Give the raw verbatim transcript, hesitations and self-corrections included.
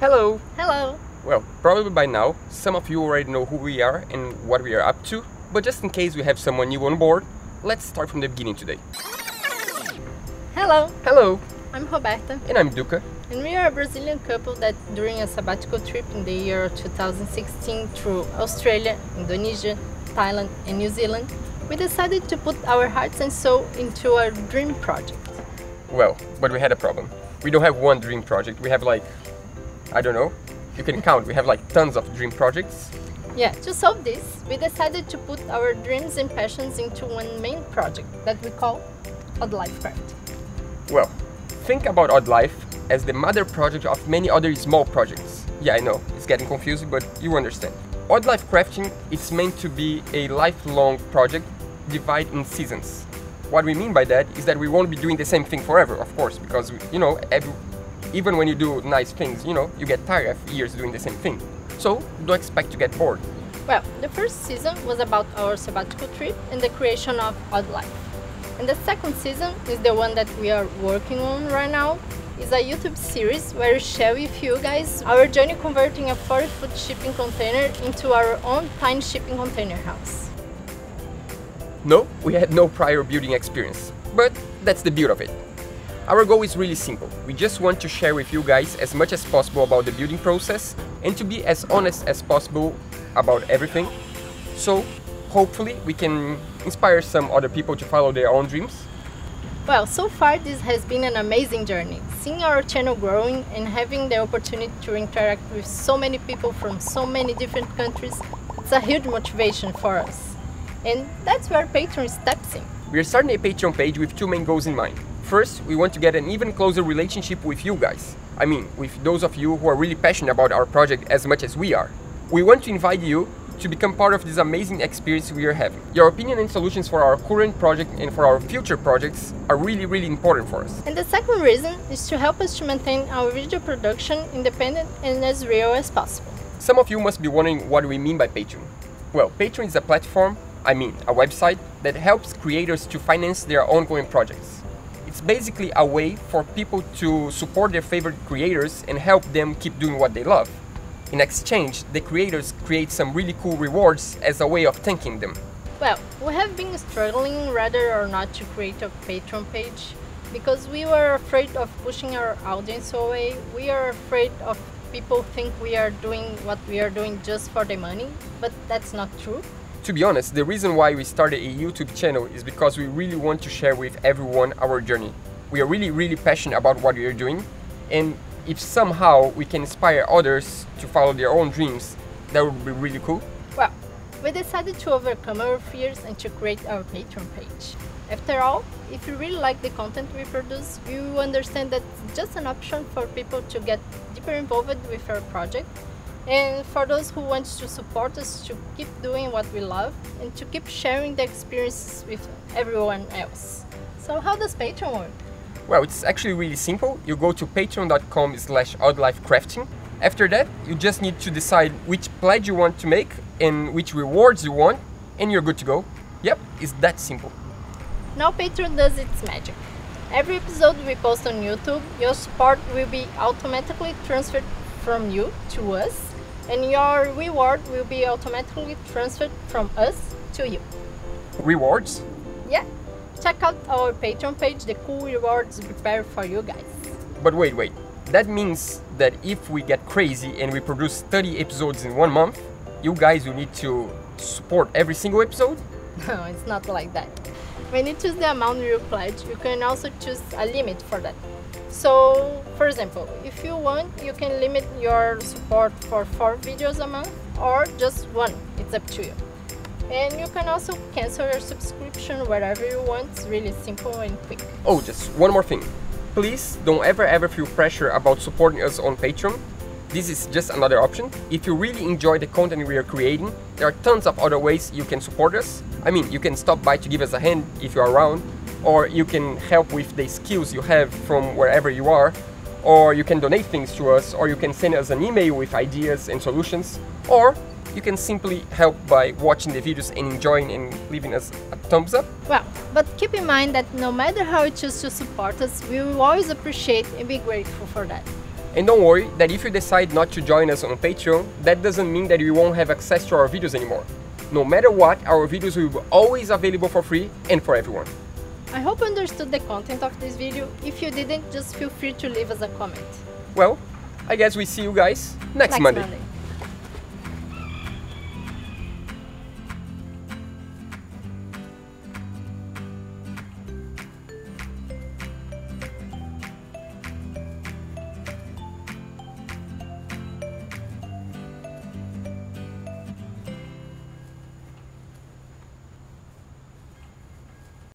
Hello! Hello! Well, probably by now, some of you already know who we are and what we are up to, but just in case we have someone new on board, let's start from the beginning today. Hello! Hello! I'm Roberta. And I'm Duca. And we are a Brazilian couple that, during a sabbatical trip in the year two thousand sixteen through Australia, Indonesia, Thailand and New Zealand, we decided to put our hearts and soul into our dream project. Well, but we had a problem. We don't have one dream project, we have like... I don't know, you can count, we have like tons of dream projects. Yeah, to solve this, we decided to put our dreams and passions into one main project that we call Odd Life Crafting. Well, think about Odd Life as the mother project of many other small projects. Yeah, I know, it's getting confusing, but you understand. Odd Life Crafting is meant to be a lifelong project divided in seasons. What we mean by that is that we won't be doing the same thing forever, of course, because, you know, every, even when you do nice things, you know, you get tired of years doing the same thing. So, don't expect to get bored. Well, the first season was about our sabbatical trip and the creation of Odd Life. And the second season is the one that we are working on right now. It's a YouTube series where we share with you guys our journey converting a forty foot shipping container into our own tiny shipping container house. No, we had no prior building experience, but that's the beauty of it. Our goal is really simple. We just want to share with you guys as much as possible about the building process and to be as honest as possible about everything. So, hopefully, we can inspire some other people to follow their own dreams. Well, so far this has been an amazing journey. Seeing our channel growing and having the opportunity to interact with so many people from so many different countries, it's a huge motivation for us. And that's where Patreon steps in. We're starting a Patreon page with two main goals in mind. First, we want to get an even closer relationship with you guys. I mean, with those of you who are really passionate about our project as much as we are. We want to invite you to become part of this amazing experience we are having. Your opinion and solutions for our current project and for our future projects are really, really important for us. And the second reason is to help us to maintain our video production independent and as real as possible. Some of you must be wondering what we mean by Patreon. Well, Patreon is a platform, I mean, a website, that helps creators to finance their ongoing projects. It's basically a way for people to support their favorite creators and help them keep doing what they love. In exchange, the creators create some really cool rewards as a way of thanking them. Well, we have been struggling whether or not to create a Patreon page because we were afraid of pushing our audience away. We are afraid of people think we are doing what we are doing just for the money, but that's not true. To be honest, the reason why we started a YouTube channel is because we really want to share with everyone our journey. We are really, really passionate about what we are doing, and if somehow we can inspire others to follow their own dreams, that would be really cool. Well, we decided to overcome our fears and to create our Patreon page. After all, if you really like the content we produce, you understand that it's just an option for people to get deeper involved with our project. And for those who want to support us to keep doing what we love and to keep sharing the experiences with everyone else. So how does Patreon work? Well, it's actually really simple. You go to patreon.com slash oddlifecrafting. After that, you just need to decide which pledge you want to make and which rewards you want, and you're good to go. Yep, it's that simple. Now Patreon does its magic. Every episode we post on YouTube, your support will be automatically transferred from you to us, and your reward will be automatically transferred from us to you. Rewards? Yeah. Check out our Patreon page, the cool rewards prepared for you guys. But wait, wait. That means that if we get crazy and we produce thirty episodes in one month, you guys will need to support every single episode? No, it's not like that. When you choose the amount you pledge, you can also choose a limit for that. So, for example, if you want, you can limit your support for four videos a month or just one, it's up to you. And you can also cancel your subscription wherever you want. It's really simple and quick. Oh, just one more thing. Please don't ever ever feel pressure about supporting us on Patreon. This is just another option. If you really enjoy the content we are creating, there are tons of other ways you can support us. I mean, you can stop by to give us a hand if you are around, or you can help with the skills you have from wherever you are, or you can donate things to us, or you can send us an email with ideas and solutions, or you can simply help by watching the videos and enjoying and leaving us a thumbs up. Well, but keep in mind that no matter how you choose to support us, we will always appreciate and be grateful for that. And don't worry that if you decide not to join us on Patreon, that doesn't mean that you won't have access to our videos anymore. No matter what, our videos will be always available for free and for everyone. I hope you understood the content of this video. If you didn't, just feel free to leave us a comment. Well, I guess we see you guys next, next Monday. Monday.